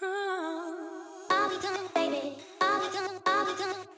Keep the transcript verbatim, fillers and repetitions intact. I'll be coming, baby. I'll be coming, I'll be coming.